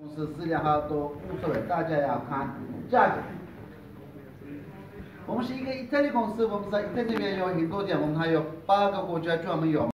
公司资料哈都无所谓，大家要看价格。我们是一个意大利公司，我们在意大利这边有很多店，我们还有8个国家专门有。